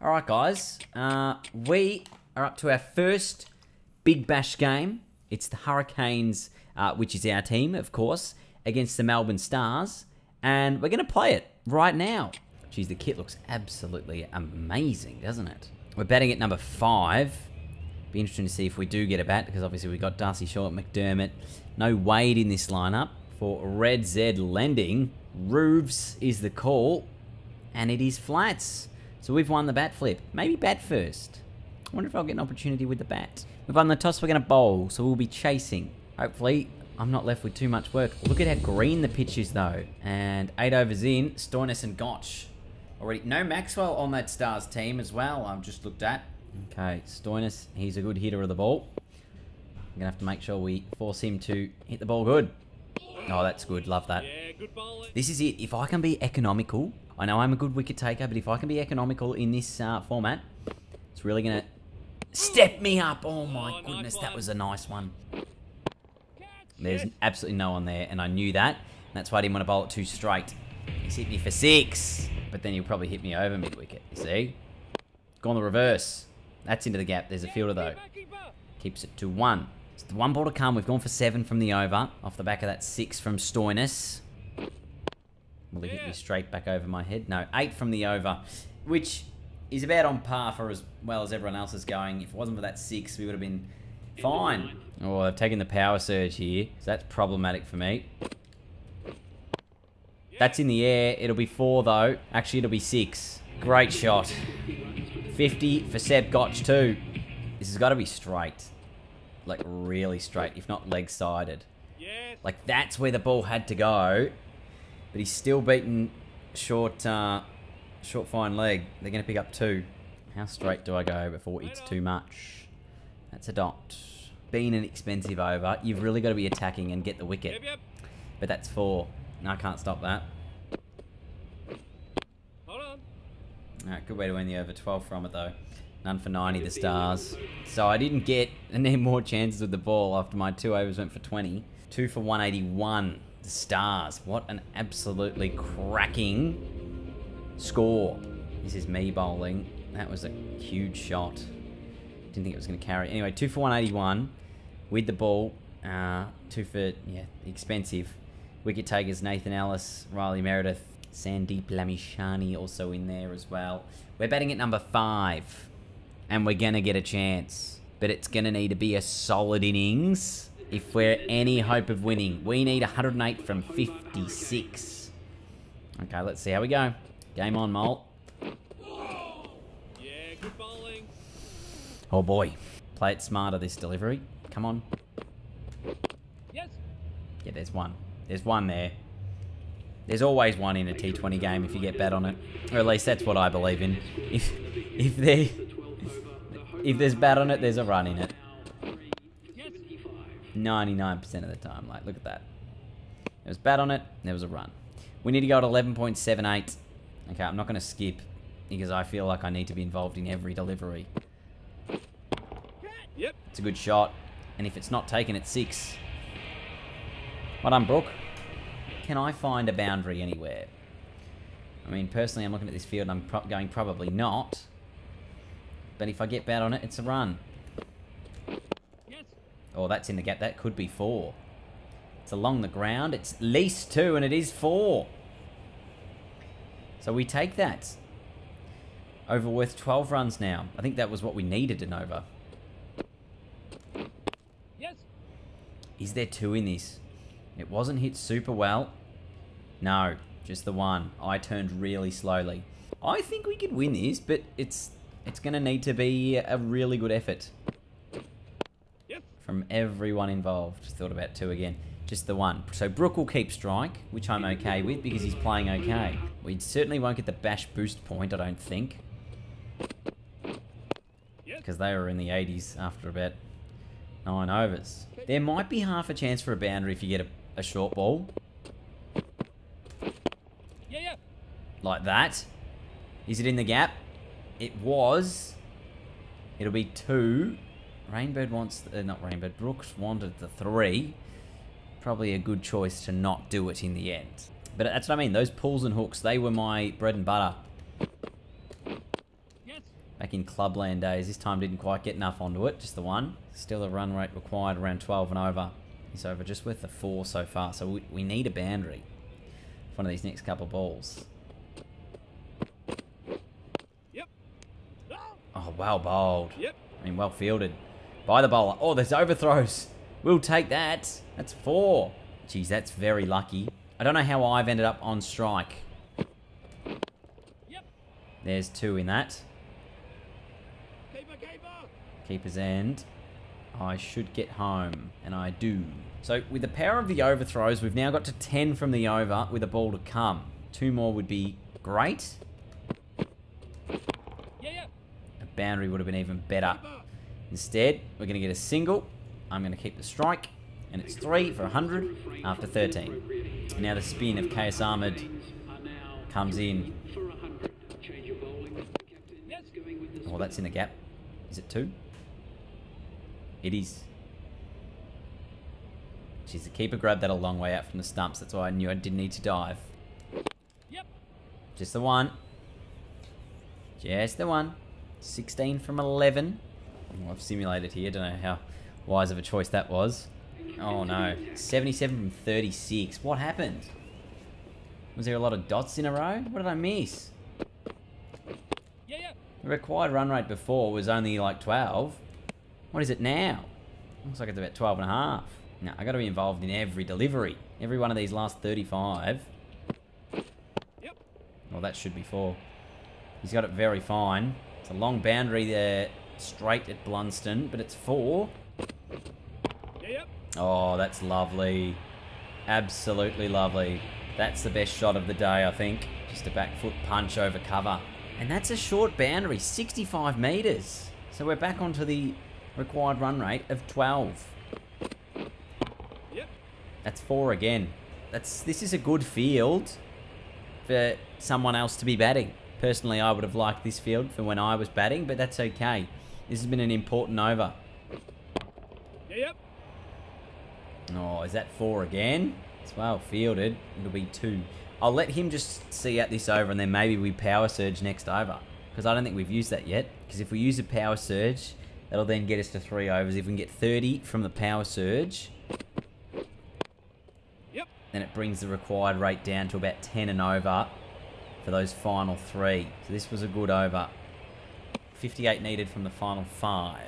All right, guys. We are up to our first Big Bash game. It's the Hurricanes, which is our team, of course, against the Melbourne Stars. And we're going to play it right now. Geez, the kit looks absolutely amazing, doesn't it? We're batting at number 5. Be interesting to see if we do get a bat, because obviously we've got Darcy Short, McDermott. No Wade in this lineup. For Red Zed Lending, Roofs is the call, and it is flats. So we've won the bat flip. Maybe bat first. I wonder if I'll get an opportunity with the bat. We've won the toss, we're going to bowl, so we'll be chasing. Hopefully, I'm not left with too much work. Look at how green the pitch is, though. And 8 overs in, Stoinis and Gotch. Already, no Maxwell on that Stars team as well, I've just looked at. Okay, Stoinis, he's a good hitter of the ball. I'm going to have to make sure we force him to hit the ball good. Oh, that's good. Love that. Yeah, good ball. This is it. If I can be economical, I know I'm a good wicket taker, but if I can be economical in this format, it's really going to step me up. Oh, my goodness. That was a nice one. There's absolutely no one there, and I knew that. That's why I didn't want to bowl it too straight. He's hit me for 6, but then he'll probably hit me over mid-wicket. You see? Gone the reverse. That's into the gap. There's a fielder, though. Keeps it to 1. It's the 1 ball to come. We've gone for 7 from the over. Off the back of that 6 from Stoinis. Will he hit me straight back over my head? No, 8 from the over, which is about on par for as well as everyone else is going. If it wasn't for that 6, we would have been fine. Oh, I've taken the power surge here, so that's problematic for me. That's in the air. It'll be 4, though. Actually, it'll be 6. Great shot. 50 for Seb Gotch, too. This has got to be straight. Like, really straight, if not leg-sided. Like, that's where the ball had to go. But he's still beaten short, short fine leg. They're going to pick up 2. How straight do I go before it's too much? That's a dot. Being an expensive over, you've really got to be attacking and get the wicket. But that's 4. No, I can't stop that. Alright, good way to end the over. 12 from it, though. None for 90, the Stars. So I didn't get any more chances with the ball after my 2 overs went for 20. 2 for 181, the Stars. What an absolutely cracking score. This is me bowling. That was a huge shot. Didn't think it was going to carry. Anyway, 2 for 181 with the ball. 2 for, yeah, expensive. Wicket takers, Nathan Ellis, Riley Meredith, Sandeep Lamishani also in there as well. We're batting at number 5. And we're going to get a chance. But it's going to need to be a solid innings if we're any hope of winning. We need 108 from 56. Okay, let's see how we go. Game on, Mole. Yeah, good bowling. Oh, boy. Play it smarter, this delivery. Come on. Yes. Yeah, there's 1. There's 1 there. There's always 1 in a T20 game if you get bad on it. Or at least that's what I believe in. If there's bat on it, there's a run in it. 99% of the time. Like, look at that. There was bat on it, there was a run. We need to go at 11.78. Okay, I'm not going to skip, because I feel like I need to be involved in every delivery. Yep. It's a good shot. And if it's not taken, it's 6. Well done, Brook. Can I find a boundary anywhere? I mean, personally, I'm looking at this field and I'm going probably not. But if I get bad on it, it's a run. Yes. Oh, that's in the gap. That could be 4. It's along the ground. It's at least 2, and it is 4. So we take that. Over worth 12 runs now. I think that was what we needed in over. Yes. Is there 2 in this? It wasn't hit super well. No, just the 1. I turned really slowly. I think we could win this, but it's going to need to be a really good effort. Yep. From everyone involved. Just thought about 2 again. Just the 1. So Brook will keep strike, which I'm okay with because he's playing okay. We certainly won't get the bash boost point, I don't think. Because they were in the 80s after about 9 overs. There might be half a chance for a boundary if you get a short ball. Yeah. Like that. Is it in the gap? It was. It'll be 2. Rainbird wants... not Rainbird. Brooks wanted the 3. Probably a good choice to not do it in the end. But that's what I mean. Those pulls and hooks, they were my bread and butter. Yes. back in clubland days. This time didn't quite get enough onto it, just the one. Still a run rate required around 12 and over. He's over just with the 4 so far, so we need a boundary for one of these next couple of balls. Yep. Oh, well bowled. Yep. I mean, well fielded by the bowler. Oh, there's overthrows. We'll take that. That's 4. Geez, that's very lucky. I don't know how I've ended up on strike. Yep. There's 2 in that. Keeper's end. I should get home, and I do. So with the power of the overthrows, we've now got to 10 from the over with a ball to come. 2 more would be great. Yeah. A boundary would have been even better. Instead, we're going to get a single. I'm going to keep the strike, and it's 3 for 100 after 13. Now the spin of KS Ahmed comes in. Oh, that's in the gap. Is it 2? It is. Jeez, the keeper grabbed that a long way out from the stumps. That's why I knew I didn't need to dive. Yep. Just the one. Just the one. 16 from 11. Oh, I've simulated here. Don't know how wise of a choice that was. Oh, no. 77 from 36. What happened? Was there a lot of dots in a row? What did I miss? Yeah. The required run rate before was only like 12. What is it now? Looks like it's about 12 and a half. Now, I got to be involved in every delivery. Every one of these last 35. Yep. Well, that should be 4. He's got it very fine. It's a long boundary there, straight at Blundstone, but it's 4. Yep. Oh, that's lovely. Absolutely lovely. That's the best shot of the day, I think. Just a back foot punch over cover. And that's a short boundary, 65 metres. So we're back onto the required run rate of 12. Yep. That's 4 again. This is a good field for someone else to be batting. Personally, I would have liked this field for when I was batting, but that's okay. This has been an important over. Yep. Oh, is that 4 again? It's well fielded. It'll be 2. I'll let him just see out this over, and then maybe we power surge next over, because I don't think we've used that yet. Because if we use a power surge, that'll then get us to 3 overs. If we can get 30 from the power surge, yep, then it brings the required rate down to about 10 and over for those final 3. So this was a good over. 58 needed from the final 5.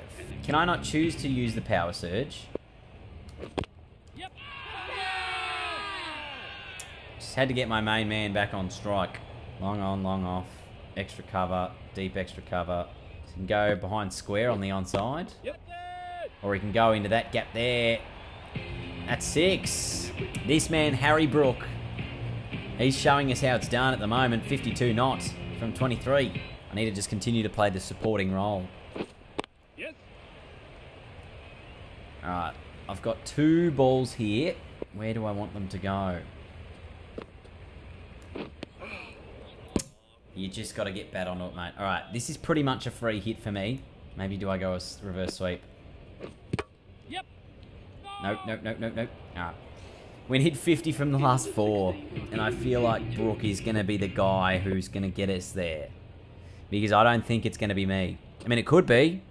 Can I not choose to use the power surge? Yep. Just had to get my main man back on strike. Long on, long off. Extra cover, deep extra cover. He can go behind square on the onside. Yep. Or he can go into that gap there. That's 6. This man, Harry Brook, he's showing us how it's done at the moment. 52 knots from 23. I need to just continue to play the supporting role. Yes. Alright, I've got 2 balls here. Where do I want them to go? You just got to get bat onto it, mate. All right, this is pretty much a free hit for me. Maybe do I go a reverse sweep? Yep. Nope. All right. We hit 50 from the last 4, and I feel like Brook is going to be the guy who's going to get us there, because I don't think it's going to be me. I mean, it could be.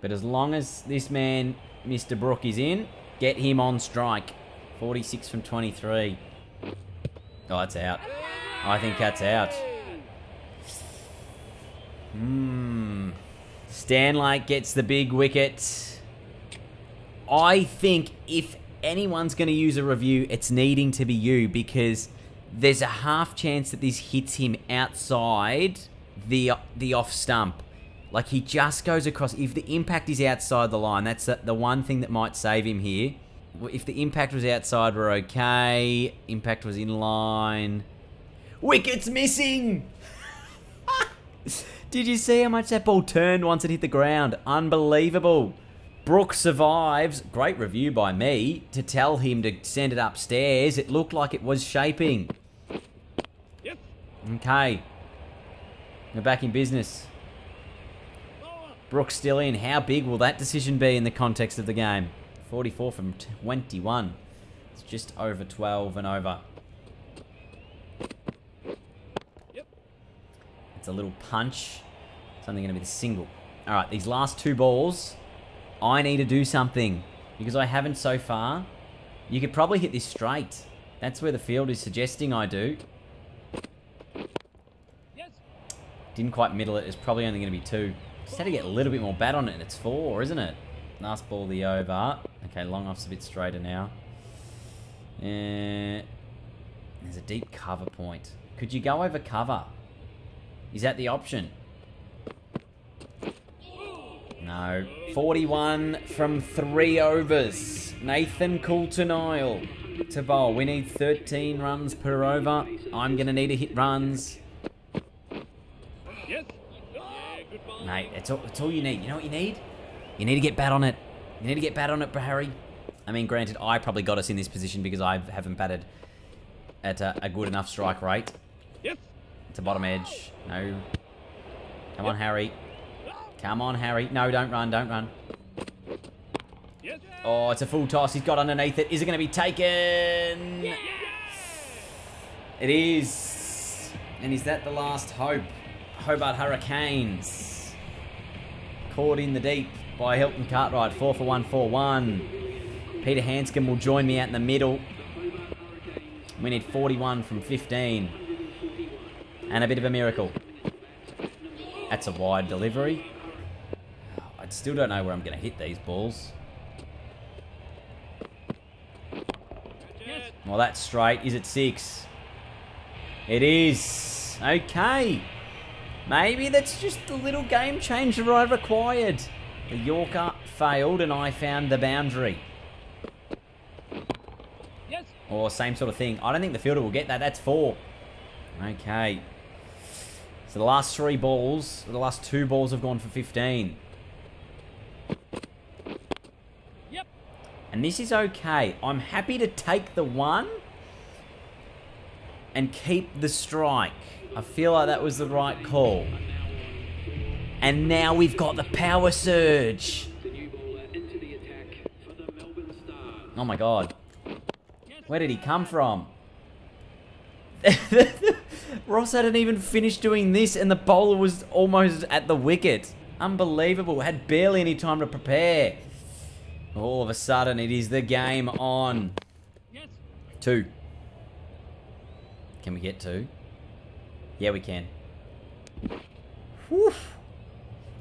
But as long as this man, Mr. Brook, is in, get him on strike. 46 from 23. Oh, that's out. I think that's out. Stanlake gets the big wicket. I think if anyone's going to use a review, it's needing to be you, because there's a half chance that this hits him outside the off stump. Like, he just goes across. If the impact is outside the line, that's the one thing that might save him here. If the impact was outside, we're okay. Impact was in line. Wicket's missing! Did you see how much that ball turned once it hit the ground? Unbelievable. Brook survives. Great review by me to tell him to send it upstairs. It looked like it was shaping. Yep. Okay. We're back in business. Brook's still in. How big will that decision be in the context of the game? 44 from 21. It's just over 12 and over. Yep. It's a little punch. Something going to be the single. All right, these last two balls, I need to do something because I haven't so far. You could probably hit this straight. That's where the field is suggesting I do. Yes. Didn't quite middle it. It's probably only going to be two. Just had to get a little bit more bat on it, and it's four, isn't it? Last ball, the over. Okay, long off's a bit straighter now. There's a deep cover point. Could you go over cover? Is that the option? No. 41 from 3 overs. Nathan Coulter-Nile to bowl. We need 13 runs per over. I'm going to need to hit runs. Mate, it's all you need. You know what you need? You need to get bat on it. You need to get bat on it, Harry. I mean, granted, I probably got us in this position because I haven't batted at a good enough strike rate. Yep. It's a bottom edge. No. Come on, Harry. Come on, Harry. No, don't run. Don't run. Oh, it's a full toss. He's got underneath it. Is it going to be taken? Yeah. It is. And is that the last hope? Hobart Hurricanes. Caught in the deep by Hilton Cartwright. 4 for 141. Peter Handscomb will join me out in the middle. We need 41 from 15. And a bit of a miracle. That's a wide delivery. I still don't know where I'm going to hit these balls. Well, that's straight. Is it six? It is. Okay. Maybe that's just the little game changer I required. The Yorker failed and I found the boundary. Yes. Or same sort of thing. I don't think the fielder will get that. That's four. Okay. So the last three balls, or the last two balls have gone for 15. Yep. And this is okay. I'm happy to take the one and keep the strike. I feel like that was the right call. And now we've got the power surge. Oh my god. Where did he come from? Ross hadn't even finished doing this and the bowler was almost at the wicket. Unbelievable. Had barely any time to prepare. All of a sudden it is the game on. Two. Can we get two? Yeah, we can. Whew.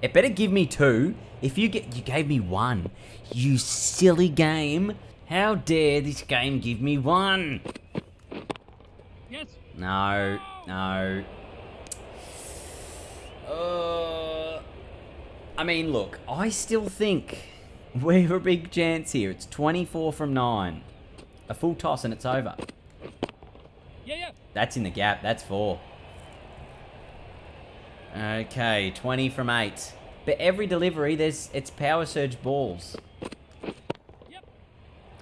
It better give me two. If you get... You gave me one. You silly game. How dare this game give me one? Yes. No. No. I mean, look. I still think we have a big chance here. It's 24 from 9. A full toss and it's over. Yeah, yeah. That's in the gap. That's four. Okay, 20 from 8. But every delivery, it's power surge balls. Yep.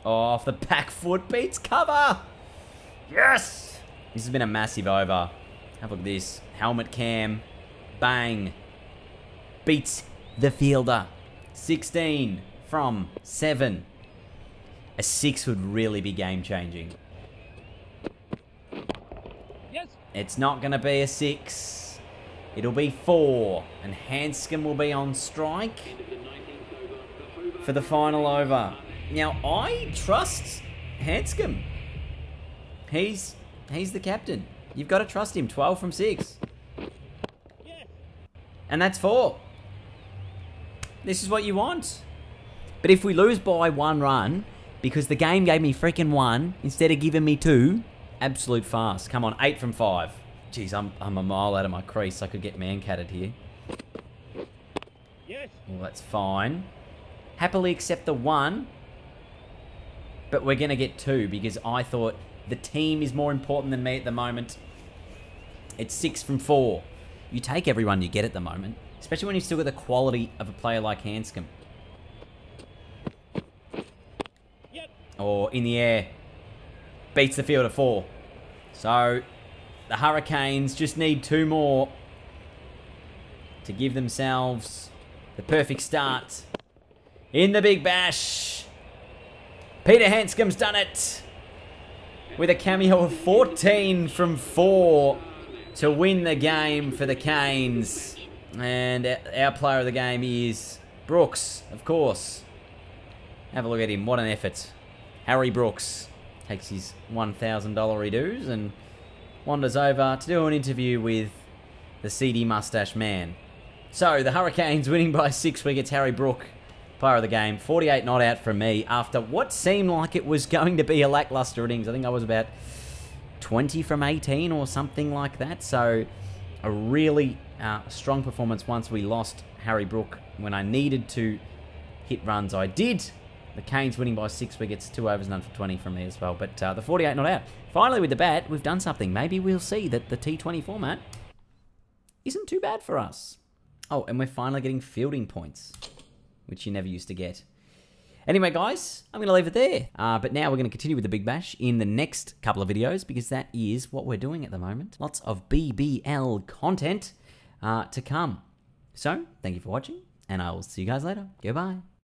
Oh, off the back foot, beats cover! Yes! This has been a massive over. Have a look at this. Helmet cam. Bang. Beats the fielder. 16 from 7. A 6 would really be game-changing. Yes. It's not going to be a 6. It'll be 4, and Handscomb will be on strike for the final over. Now, I trust Handscomb. He's the captain. You've got to trust him. 12 from 6. And that's 4. This is what you want. But if we lose by 1 run, because the game gave me freaking 1 instead of giving me 2, absolute farce. Come on, 8 from 5. Jeez, I'm a mile out of my crease. I could get man-catted here. Yes. Well, that's fine. Happily accept the 1. But we're going to get 2 because I thought the team is more important than me at the moment. It's 6 from 4. You take everyone you get at the moment. Especially when you've still got the quality of a player like Handscomb. Yep. Or in the air. Beats the field at 4. So... the Hurricanes just need 2 more to give themselves the perfect start in the Big Bash. Peter Handscomb's done it with a cameo of 14 from 4. to win the game for the Canes. And our player of the game is Brooks, of course. Have a look at him. What an effort. Harry Brooks takes his $1,000 he-dos and wanders over to do an interview with the seedy mustache man. So, the Hurricanes winning by 6 wickets. Harry Brook, player of the game. 48 not out from me after what seemed like it was going to be a lackluster innings. I think I was about 20 from 18 or something like that. So, a really strong performance once we lost Harry Brook. When I needed to hit runs, I did. The Canes winning by 6 wickets. 2 overs, none for 20 from me as well. But the 48 not out. Finally, with the bat, we've done something. Maybe we'll see that the T20 format isn't too bad for us. Oh, and we're finally getting fielding points, which you never used to get. Anyway, guys, I'm going to leave it there. But now we're going to continue with the Big Bash in the next couple of videos because that is what we're doing at the moment. Lots of BBL content to come. So, thank you for watching, and I will see you guys later. Goodbye.